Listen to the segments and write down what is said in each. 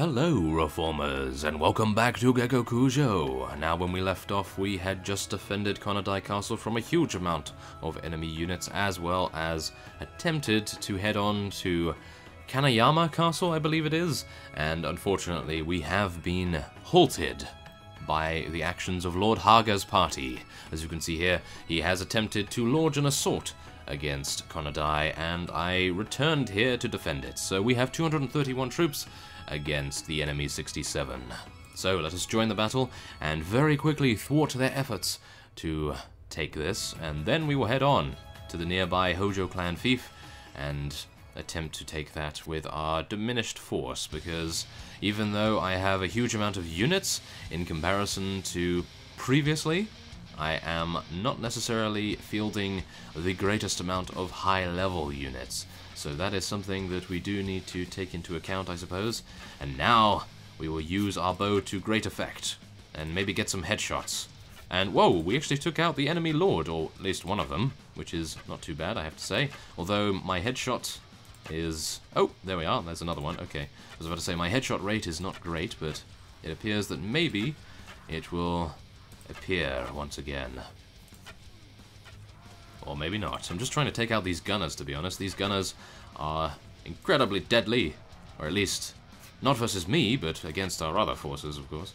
Hello reformers, and welcome back to Gekokujo. Now when we left off, we had just defended Konodai Castle from a huge amount of enemy units, as well as attempted to head on to Kanayama Castle, I believe it is, and unfortunately we have been halted by the actions of Lord Haga's party. As you can see here, he has attempted to launch an assault against Konodai, and I returned here to defend it. So we have 231 troops against the enemy 67. So let us join the battle and very quickly thwart their efforts to take this, and then we will head on to the nearby Hojo clan fief and attempt to take that with our diminished force, because even though I have a huge amount of units in comparison to previously, I am not necessarily fielding the greatest amount of high-level units. So that is something that we do need to take into account, I suppose. And now we will use our bow to great effect and maybe get some headshots. And whoa, we actually took out the enemy lord, or at least one of them, which is not too bad, I have to say. Although my headshot is... oh, there we are, there's another one, okay. I was about to say my headshot rate is not great, but it appears that maybe it will appear once again. Or maybe not. I'm just trying to take out these gunners, to be honest. These gunners are incredibly deadly. Or at least, not versus me, but against our other forces, of course.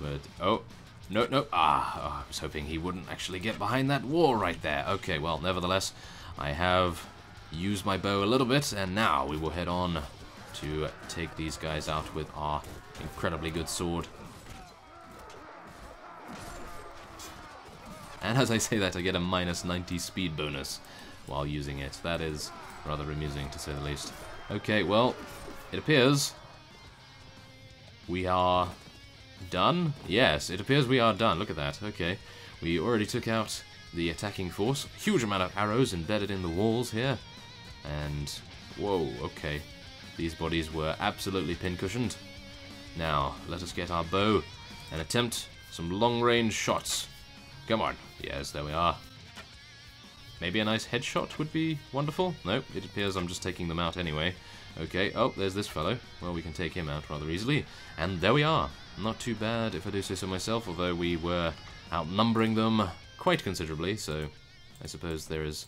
But, oh, no, no. Ah, oh, I was hoping he wouldn't actually get behind that wall right there. Okay, well, nevertheless, I have used my bow a little bit, and now we will head on to take these guys out with our incredibly good sword. And as I say that, I get a minus 90 speed bonus while using it. That is rather amusing, to say the least. Okay, well, it appears we are done. Yes, it appears we are done. Look at that. Okay, we already took out the attacking force. Huge amount of arrows embedded in the walls here. And, whoa, okay. These bodies were absolutely pincushioned. Now, let us get our bow and attempt some long-range shots. Come on. Yes, there we are. Maybe a nice headshot would be wonderful? Nope, it appears I'm just taking them out anyway. Okay, oh, there's this fellow. Well, we can take him out rather easily. And there we are. Not too bad, if I do say so myself, although we were outnumbering them quite considerably, so I suppose there is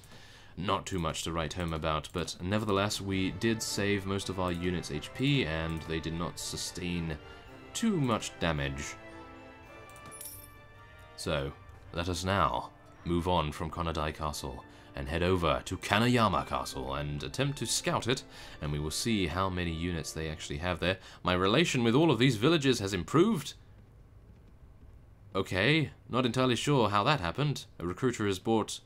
not too much to write home about. But nevertheless, we did save most of our units' HP, and they did not sustain too much damage. So let us now move on from Konodai Castle and head over to Kanayama Castle and attempt to scout it, and we will see how many units they actually have there. My relation with all of these villages has improved? Okay, not entirely sure how that happened. A recruiter has bought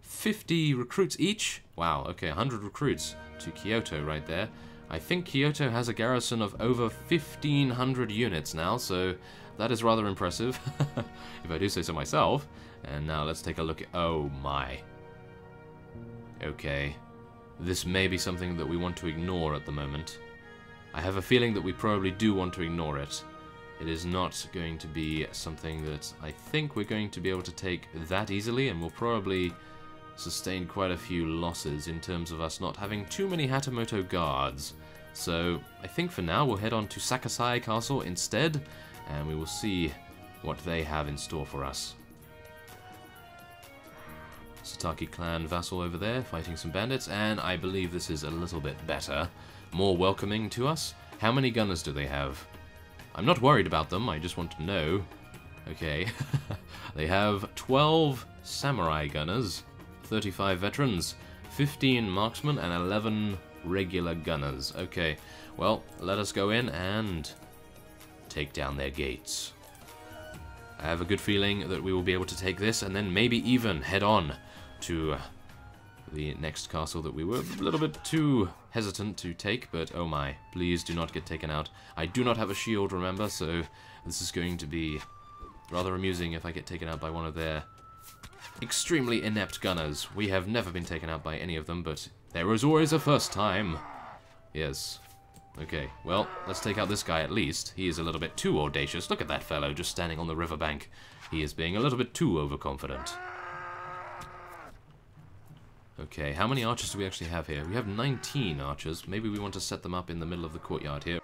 50 recruits each? Wow, okay, 100 recruits to Kyoto right there. I think Kyoto has a garrison of over 1,500 units now, so that is rather impressive, if I do say so myself. And now let's take a look at... oh my. Okay. This may be something that we want to ignore at the moment. I have a feeling that we probably do want to ignore it. It is not going to be something that I think we're going to be able to take that easily, and we'll probably sustain quite a few losses in terms of us not having too many Hatamoto guards. So I think for now we'll head on to Sakasai Castle instead, and we will see what they have in store for us. Sataki clan vassal over there fighting some bandits, and I believe this is a little bit better, more welcoming to us. How many gunners do they have? I'm not worried about them, I just want to know. Okay, they have 12 samurai gunners, 35 veterans, 15 marksmen, and 11 regular gunners. Okay, well, let us go in and take down their gates. I have a good feeling that we will be able to take this, and then maybe even head on to the next castle that we were a little bit too hesitant to take, but oh my, please do not get taken out. I do not have a shield, remember, so this is going to be rather amusing if I get taken out by one of their extremely inept gunners. We have never been taken out by any of them, but there was always a first time. Yes. Okay, well, let's take out this guy at least. He is a little bit too audacious. Look at that fellow just standing on the riverbank. He is being a little bit too overconfident. Okay, how many archers do we actually have here? We have 19 archers. Maybe we want to set them up in the middle of the courtyard here.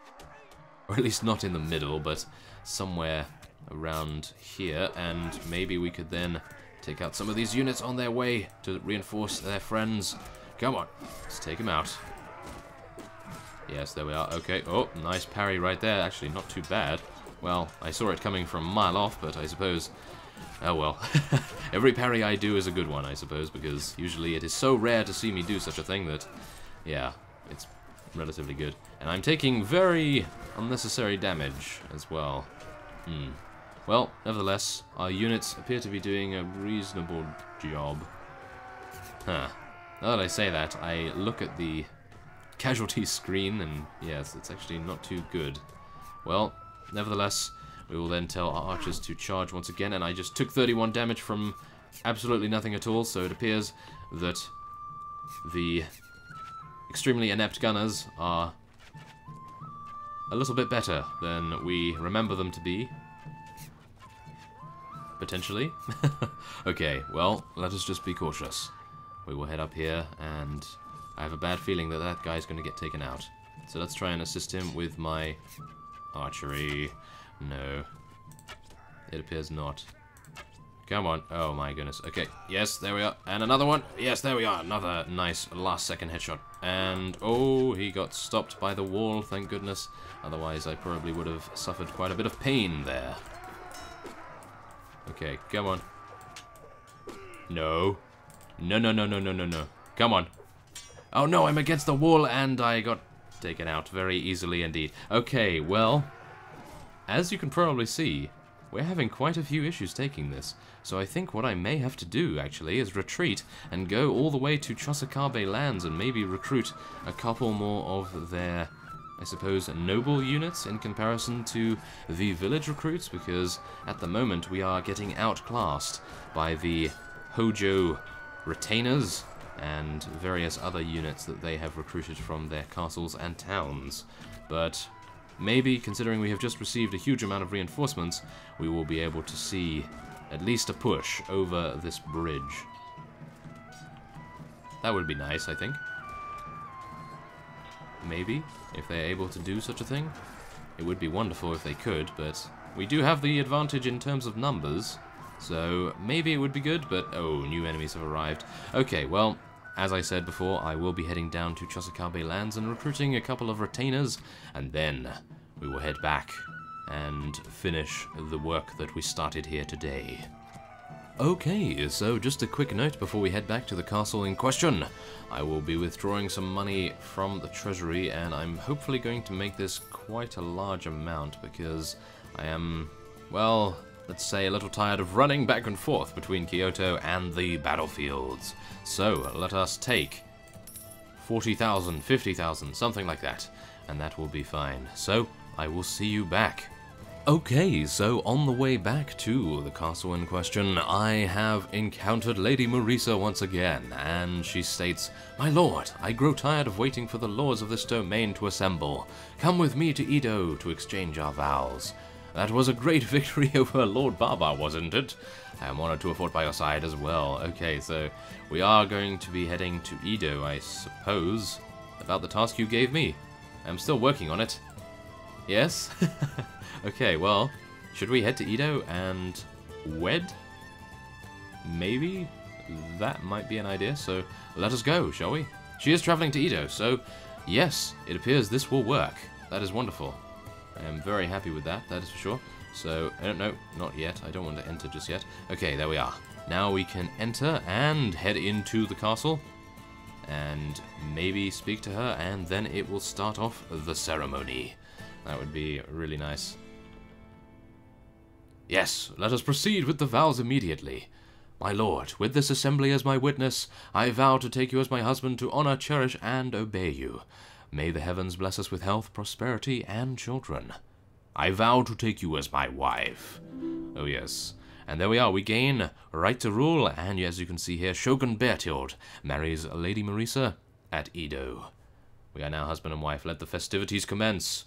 Or at least not in the middle, but somewhere around here. And maybe we could then take out some of these units on their way to reinforce their friends. Come on, let's take them out. Yes, there we are. Okay. Oh, nice parry right there. Actually, not too bad. Well, I saw it coming from a mile off, but I suppose... Oh well. Every parry I do is a good one, I suppose, because usually it is so rare to see me do such a thing that... Yeah, it's relatively good. And I'm taking very unnecessary damage as well. Hmm. Well, nevertheless, our units appear to be doing a reasonable job. Huh. Now that I say that, I look at the casualty screen, and yes, it's actually not too good. Well, nevertheless, we will then tell our archers to charge once again, and I just took 31 damage from absolutely nothing at all, so it appears that the extremely inept gunners are a little bit better than we remember them to be. Potentially. Okay, well, let us just be cautious. We will head up here, and I have a bad feeling that that guy's going to get taken out. So let's try and assist him with my archery. No. It appears not. Come on. Oh my goodness. Okay. Yes, there we are. And another one. Yes, there we are. Another nice last second headshot. And oh, he got stopped by the wall, thank goodness. Otherwise, I probably would have suffered quite a bit of pain there. Okay, come on. No. No, no, no, no, no, no, no. Come on. Oh no, I'm against the wall and I got taken out very easily indeed. Okay, well... As you can probably see, we're having quite a few issues taking this, so I think what I may have to do, actually, is retreat and go all the way to Chosokabe lands and maybe recruit a couple more of their, I suppose, noble units in comparison to the village recruits, because at the moment we are getting outclassed by the Hojo retainers and various other units that they have recruited from their castles and towns. But... maybe, considering we have just received a huge amount of reinforcements, we will be able to see at least a push over this bridge. That would be nice, I think. Maybe, if they're able to do such a thing. It would be wonderful if they could, but we do have the advantage in terms of numbers, so maybe it would be good, but oh, new enemies have arrived. Okay, well... as I said before, I will be heading down to Chosokabe lands and recruiting a couple of retainers, and then we will head back and finish the work that we started here today. Okay, so just a quick note before we head back to the castle in question. I will be withdrawing some money from the treasury, and I'm hopefully going to make this quite a large amount because I am, well... let's say a little tired of running back and forth between Kyoto and the battlefields. So let us take 40,000, 50,000, something like that, and that will be fine. So I will see you back. Okay, so on the way back to the castle in question, I have encountered Lady Marisa once again, and she states, "My lord, I grow tired of waiting for the lords of this domain to assemble. Come with me to Edo to exchange our vows. That was a great victory over Lord Baba, wasn't it? I am honored to have fought by your side as well." Okay, so we are going to be heading to Edo, I suppose. About the task you gave me. I'm still working on it. Yes? Okay, well, should we head to Edo and wed? Maybe? That might be an idea, so let us go, shall we? She is traveling to Edo, so yes, it appears this will work. That is wonderful. I am very happy with that, that is for sure. So, I don't know, not yet. I don't want to enter just yet. Okay, there we are. Now we can enter and head into the castle and maybe speak to her, and then it will start off the ceremony. That would be really nice. Yes, let us proceed with the vows immediately. My lord, with this assembly as my witness, I vow to take you as my husband, to honor, cherish, and obey you. May the heavens bless us with health, prosperity, and children. I vow to take you as my wife. Oh yes. And there we are, we gain right to rule, and as you can see here, Shogun Beartilde marries Lady Marisa at Edo. We are now husband and wife, let the festivities commence.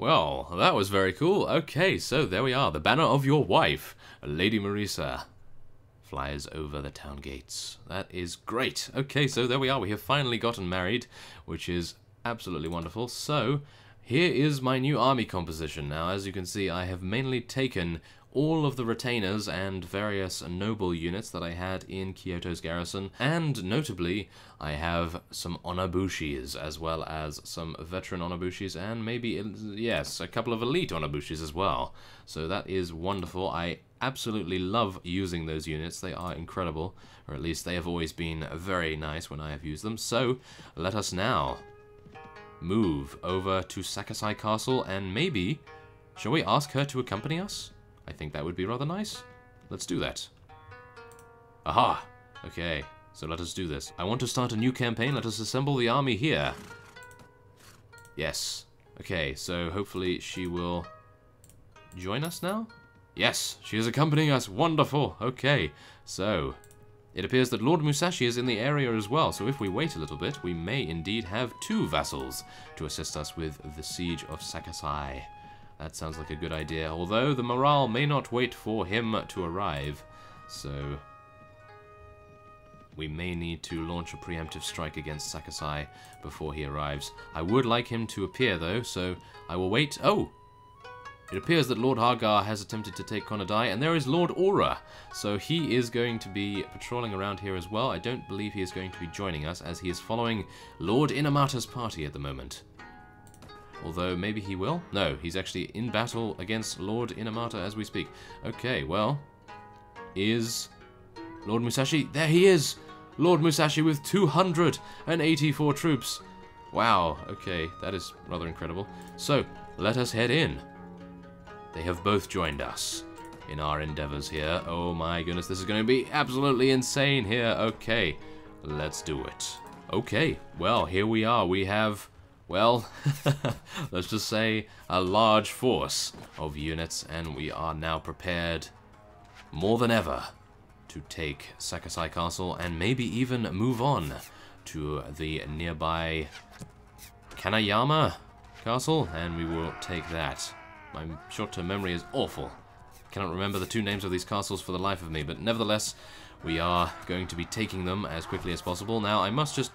Well, that was very cool. Okay, so there we are. The banner of your wife, Lady Marisa, flies over the town gates. That is great. Okay, so there we are. We have finally gotten married, which is absolutely wonderful. So here is my new army composition. Now, as you can see, I have mainly taken all of the retainers and various noble units that I had in Kyoto's garrison, and notably I have some onabushis as well as some veteran onabushis and maybe, yes, a couple of elite onabushis as well. So that is wonderful. I absolutely love using those units. They are incredible, or at least they have always been very nice when I have used them. So let us now move over to Sakasai Castle, and maybe, shall we ask her to accompany us? I think that would be rather nice. Let's do that. Aha! Okay, so let us do this. I want to start a new campaign. Let us assemble the army here. Yes. Okay, so hopefully she will join us now? Yes, she is accompanying us. Wonderful. Okay, so it appears that Lord Musashi is in the area as well, so if we wait a little bit, we may indeed have two vassals to assist us with the siege of Sakasai. That sounds like a good idea, although the morale may not wait for him to arrive, so we may need to launch a preemptive strike against Sakasai before he arrives. I would like him to appear, though, so I will wait. Oh! It appears that Lord Hagar has attempted to take Konodai, and there is Lord Aura, so he is going to be patrolling around here as well. I don't believe he is going to be joining us, as he is following Lord Inamata's party at the moment. Although, maybe he will? No, he's actually in battle against Lord Inamata as we speak. Okay, well, is Lord Musashi? There he is! Lord Musashi with 284 troops. Wow, okay, that is rather incredible. So, let us head in. They have both joined us in our endeavors here. Oh my goodness, this is going to be absolutely insane here. Okay, let's do it. Okay, well, here we are. We have, well, let's just say a large force of units, and we are now prepared more than ever to take Sakasai Castle and maybe even move on to the nearby Kanayama Castle, and we will take that. My short-term memory is awful. I cannot remember the two names of these castles for the life of me, but nevertheless, we are going to be taking them as quickly as possible. Now, I must just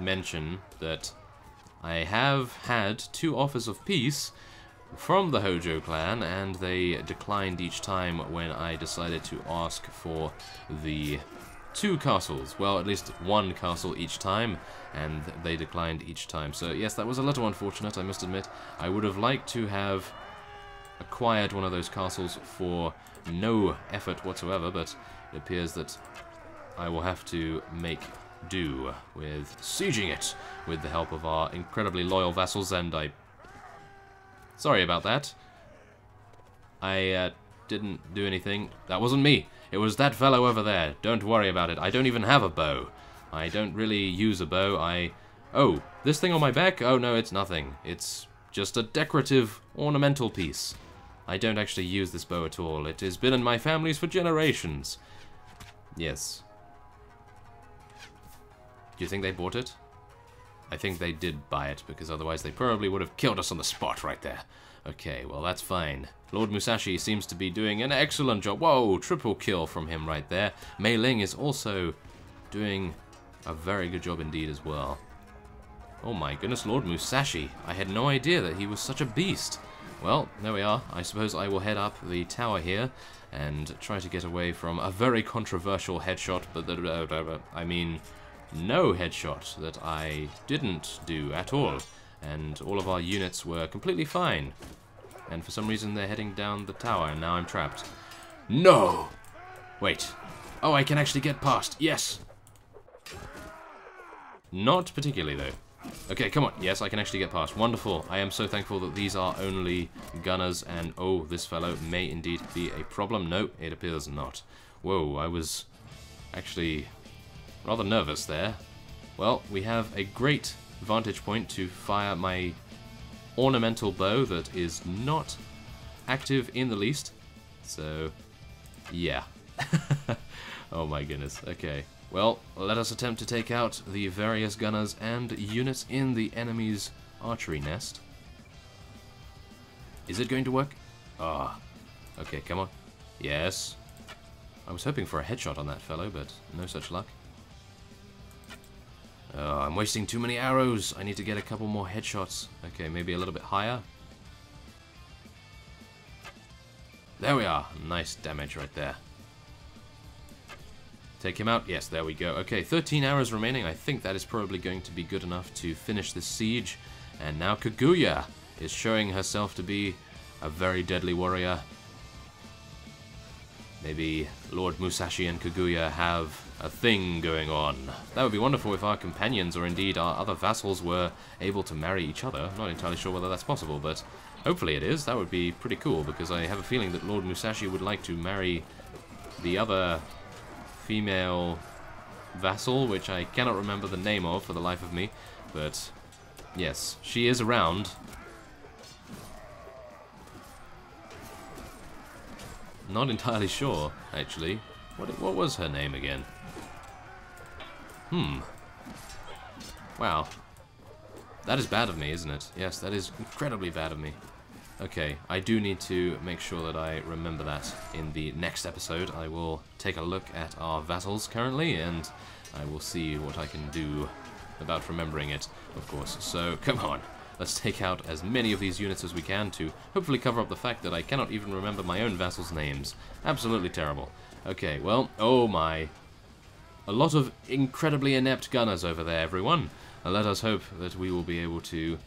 mention that I have had two offers of peace from the Hojo clan, and they declined each time when I decided to ask for the two castles, well, at least one castle each time, and they declined each time. So yes, that was a little unfortunate, I must admit. I would have liked to have acquired one of those castles for no effort whatsoever, but it appears that I will have to make do with sieging it with the help of our incredibly loyal vassals, and I... Sorry about that. I didn't do anything. That wasn't me. It was that fellow over there. Don't worry about it. I don't even have a bow. I don't really use a bow. Oh, this thing on my back? Oh no, it's nothing. It's just a decorative ornamental piece. I don't actually use this bow at all. It has been in my families for generations. Yes. Do you think they bought it? I think they did buy it, because otherwise they probably would have killed us on the spot right there. Okay, well, that's fine. Lord Musashi seems to be doing an excellent job. Whoa, triple kill from him right there. Mei Ling is also doing a very good job indeed as well. Oh my goodness, Lord Musashi. I had no idea that he was such a beast. Well, there we are. I suppose I will head up the tower here and try to get away from a very controversial headshot, but I mean, no headshot that I didn't do at all, and all of our units were completely fine, and for some reason they're heading down the tower, and now I'm trapped. No! Wait. Oh, I can actually get past. Yes! Not particularly, though. Okay, come on. Yes, I can actually get past. Wonderful. I am so thankful that these are only gunners, and oh, this fellow may indeed be a problem. No, it appears not. Whoa, I was actually rather nervous there. Well, we have a great vantage point to fire my ornamental bow that is not active in the least. So, yeah. Oh my goodness. Okay. Well, let us attempt to take out the various gunners and units in the enemy's archery nest. Is it going to work? Ah. Oh. Okay, come on. Yes. I was hoping for a headshot on that fellow, but no such luck. I'm wasting too many arrows. I need to get a couple more headshots. Okay, maybe a little bit higher. There we are. Nice damage right there. Take him out. Yes, there we go. Okay, 13 arrows remaining. I think that is probably going to be good enough to finish this siege. And now Kaguya is showing herself to be a very deadly warrior. Maybe Lord Musashi and Kaguya have a thing going on. That would be wonderful if our companions, or indeed our other vassals, were able to marry each other. I'm not entirely sure whether that's possible, but hopefully it is. That would be pretty cool, because I have a feeling that Lord Musashi would like to marry the other female vassal, which I cannot remember the name of for the life of me, but yes, she is around. Not entirely sure, actually. What was her name again? Wow. That is bad of me, isn't it? Yes, that is incredibly bad of me. Okay, I do need to make sure that I remember that in the next episode. I will take a look at our vassals currently, and I will see what I can do about remembering it, of course. So, come on. Let's take out as many of these units as we can to hopefully cover up the fact that I cannot even remember my own vassals' names. Absolutely terrible. Okay, well, oh my. A lot of incredibly inept gunners over there, everyone. And let us hope that we will be able to...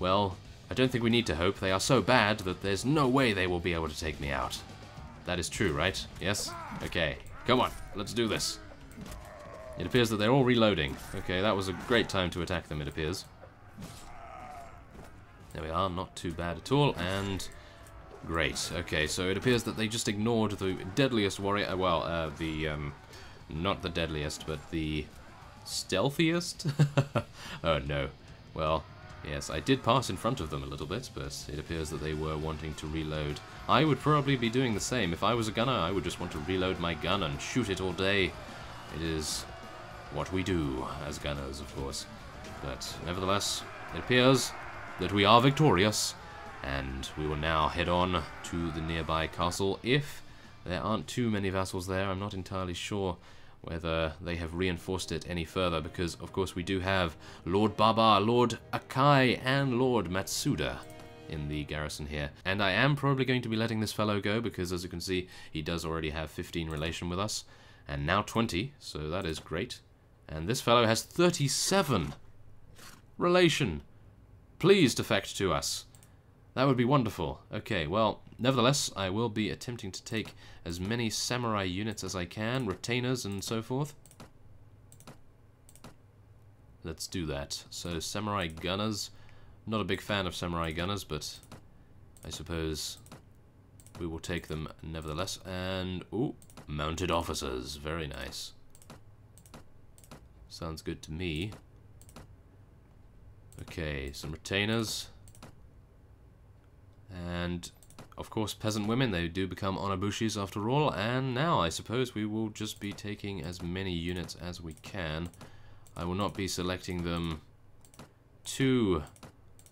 Well... I don't think we need to hope. They are so bad that there's no way they will be able to take me out. That is true, right? Yes? Okay. Come on. Let's do this. It appears that they're all reloading. Okay, that was a great time to attack them, it appears. There we are. Not too bad at all. And... great. Okay, so it appears that they just ignored the deadliest warrior... well, not the deadliest, but the... stealthiest? Oh, no. Well... yes, I did pass in front of them a little bit, but it appears that they were wanting to reload. I would probably be doing the same. If I was a gunner, I would just want to reload my gun and shoot it all day. It is what we do as gunners, of course. But nevertheless, it appears that we are victorious, and we will now head on to the nearby castle. If there aren't too many vassals there, I'm not entirely sure whether they have reinforced it any further, because of course we do have Lord Baba, Lord Akai, and Lord Matsuda in the garrison here. And I am probably going to be letting this fellow go, because as you can see, he does already have 15 relation with us, and now 20, so that is great. And this fellow has 37 relation. Please defect to us. That would be wonderful. Okay, well, nevertheless, I will be attempting to take as many samurai units as I can, retainers and so forth. Let's do that. So, samurai gunners. Not a big fan of samurai gunners, but I suppose we will take them nevertheless. And, ooh, mounted officers. Very nice. Sounds good to me. Okay, some retainers. And, of course, peasant women, they do become onabushis after all. And now, I suppose we will just be taking as many units as we can. I will not be selecting them too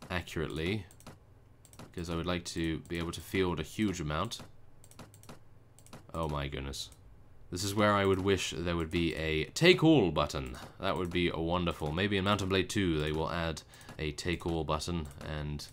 accurately, because I would like to be able to field a huge amount. Oh my goodness. This is where I would wish there would be a take all button. That would be wonderful. Maybe in Mountain Blade 2 they will add a take all button, and...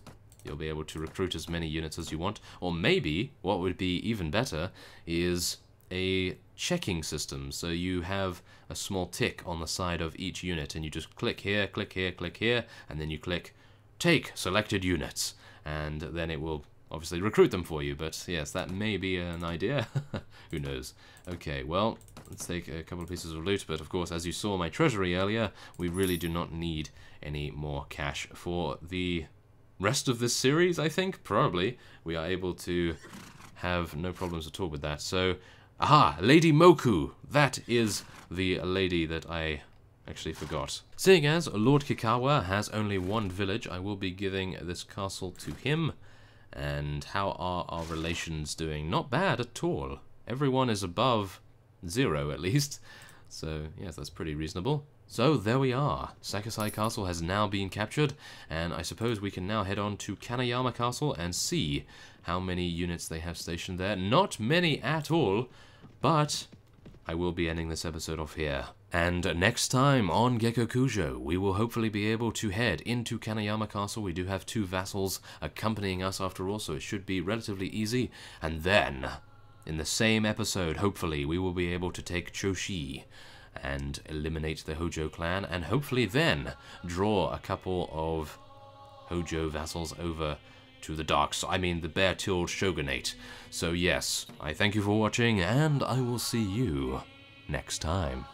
you'll be able to recruit as many units as you want. Or maybe, what would be even better, is a checking system. So you have a small tick on the side of each unit, and you just click here, click here, click here, and then you click take selected units. And then it will obviously recruit them for you, but yes, that may be an idea. Who knows? Okay, well, let's take a couple of pieces of loot, but of course, as you saw my treasury earlier, we really do not need any more cash for the... rest of this series, I think, probably. We are able to have no problems at all with that. So, aha, Lady Moku. That is the lady that I actually forgot. Seeing as Lord Kikawa has only one village, I will be giving this castle to him. And how are our relations doing? Not bad at all. Everyone is above 0, at least. So, yes, that's pretty reasonable. So there we are. Sakasai Castle has now been captured, and I suppose we can now head on to Kanayama Castle and see how many units they have stationed there. Not many at all, but I will be ending this episode off here. And next time on Gekokujo, we will hopefully be able to head into Kanayama Castle. We do have two vassals accompanying us after all, so it should be relatively easy. And then, in the same episode, hopefully, we will be able to take Choshi and eliminate the Hojo clan, and hopefully then draw a couple of Hojo vassals over to the dark side, I mean the Beartilde Shogunate. So yes, I thank you for watching, and I will see you next time.